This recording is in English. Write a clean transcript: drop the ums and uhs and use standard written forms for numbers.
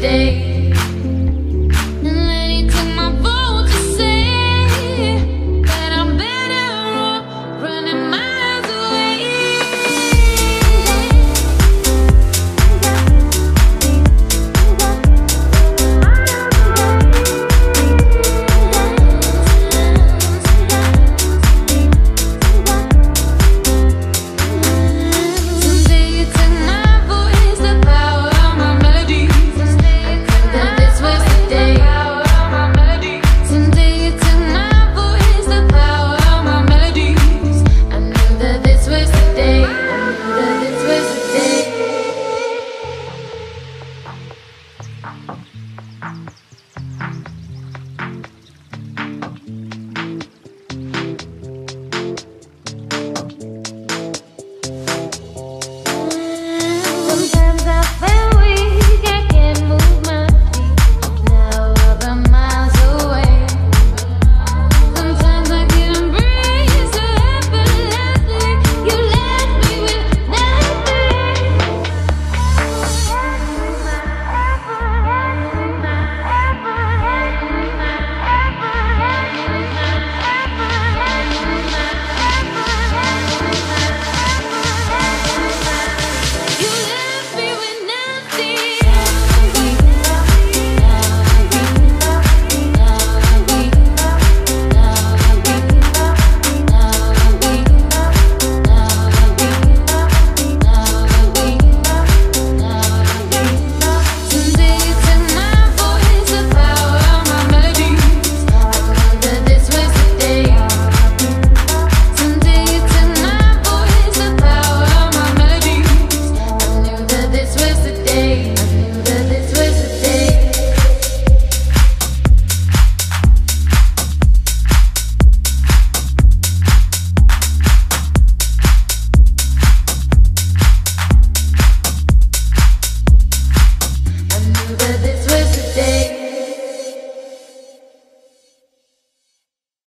Day.